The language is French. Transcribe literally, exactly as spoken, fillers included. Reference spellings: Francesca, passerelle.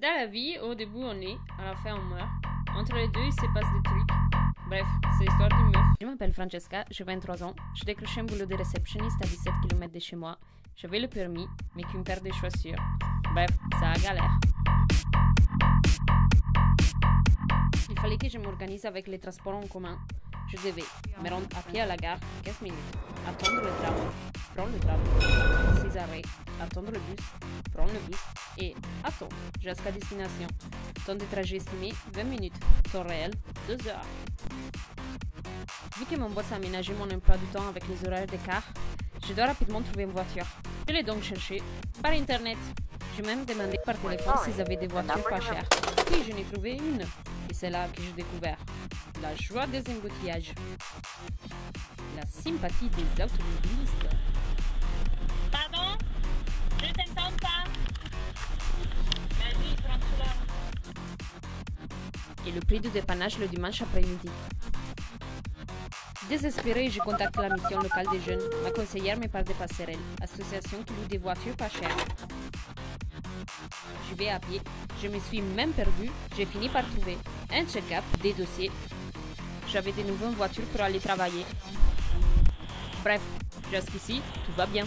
Dans la vie, au début on est, à la fin on meurt. Entre les deux, il se passe des trucs. Bref, c'est l'histoire d'une meuf. Je m'appelle Francesca, j'ai vingt-trois ans. J'ai décroché un boulot de réceptionniste à dix-sept kilomètres de chez moi. J'avais le permis, mais qu'une paire de chaussures. Bref, ça a galère. Il fallait que je m'organise avec les transports en commun. Je devais me rendre à pied à la gare quinze minutes, attendre le tram, prendre le tram, six arrêts, attendre le bus, prendre le bus et attendre jusqu'à destination. Temps de trajet estimé vingt minutes, temps réel deux heures. Vu que mon boss a aménagé mon emploi du temps avec les horaires d'écart, je dois rapidement trouver une voiture. Je l'ai donc cherchée par internet. J'ai même demandé par téléphone s'ils avaient des voitures pas chères. Puis je n'ai trouvé une. Et c'est là que j'ai découvert la joie des embouteillages, la sympathie des automobilistes. Pardon? Je t'entends pas. Vas-y, prends-toi. Et le prix du dépannage le dimanche après-midi. Désespéré, je contacte la mission locale des jeunes. Ma conseillère me parle de Passerelle, association qui loue des voitures pas chères. Je vais à pied, je me suis même perdue, j'ai fini par trouver un check-up, des dossiers. J'avais de nouveau une voiture pour aller travailler. Bref, jusqu'ici, tout va bien.